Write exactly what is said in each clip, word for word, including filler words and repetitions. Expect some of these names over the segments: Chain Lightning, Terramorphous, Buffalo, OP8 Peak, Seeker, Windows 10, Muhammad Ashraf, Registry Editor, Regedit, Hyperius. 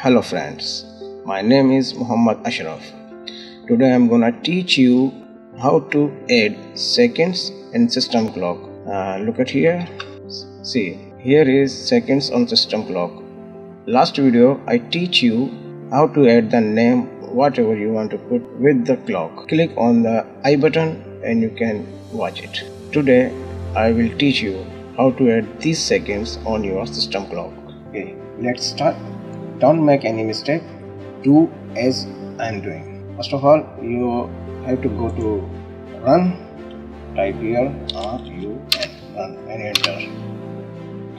Hello friends, my name is Muhammad Ashraf. Today I am gonna teach you how to add seconds and system clock. Uh, look at here. See, here is seconds on system clock. Last video I teach you how to add the name whatever you want to put with the clock. Click on the I button and you can watch it. Today I will teach you how to add these seconds on your system clock. Okay, let's start. Don't make any mistake, do as I am doing. First of all, you have to go to run, type here R U N, run and enter.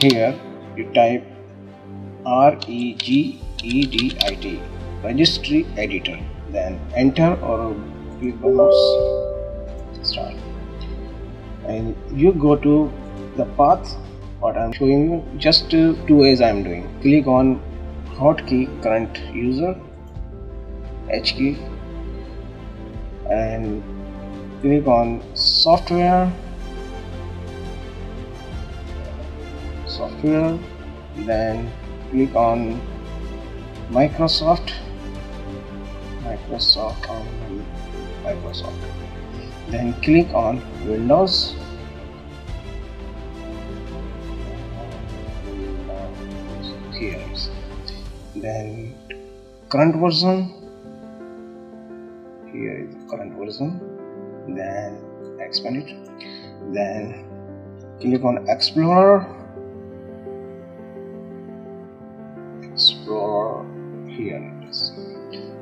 Here you type R E G E D I T, Registry Editor, then enter or click the mouse, start. And you go to the path what I am showing you, just do as I am doing. Click on hotkey current user, H key, and click on software, software, then click on Microsoft, Microsoft, um, Microsoft, then click on Windows, here it is. Then current version, here is the current version, then expand it, then click on Explorer, Explorer, here it is,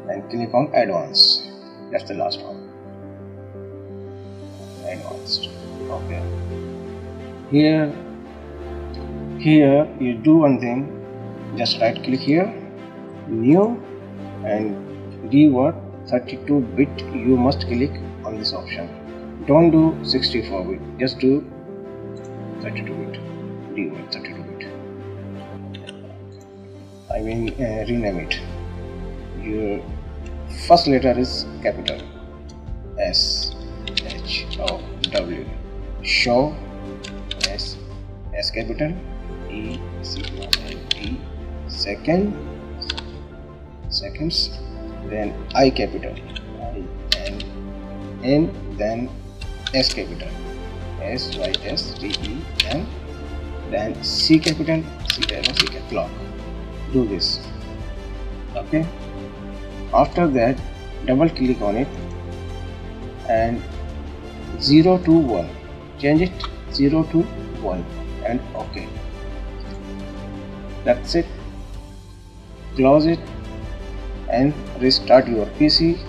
and click on Advanced, that's the last one, Advanced, okay. Here, here you do one thing, just right click here, new, and keyword thirty-two bit, you must click on this option. Don't do sixty-four bit, just do thirty-two bit, keyword thirty-two bit, I mean uh, rename it. Your first letter is capital S H O W, show, S, S capital, E, C, O, N, D, second, seconds, then I capital, I, N, N, then S capital, S, Y, S, D, E, N, then C capital, C, L, C capital, clock. Do this, okay. After that, double click on it and zero to one, change it zero to one and okay. That's it. Close it and restart your P C.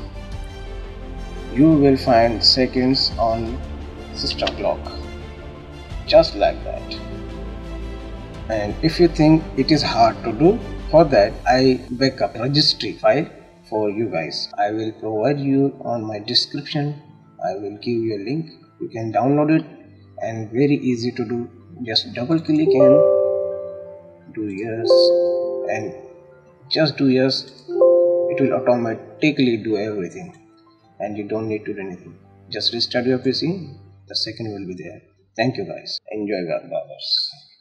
You will find seconds on system clock, just like that. And if you think it is hard to do, for that I back up registry file for you guys. I will provide you on my description. I will give you a link. You can download it and very easy to do. Just double click and do yes, and just do yes, it will automatically do everything and you don't need to do anything. Just restart your P C, the second will be there. Thank you guys, enjoy your browsers.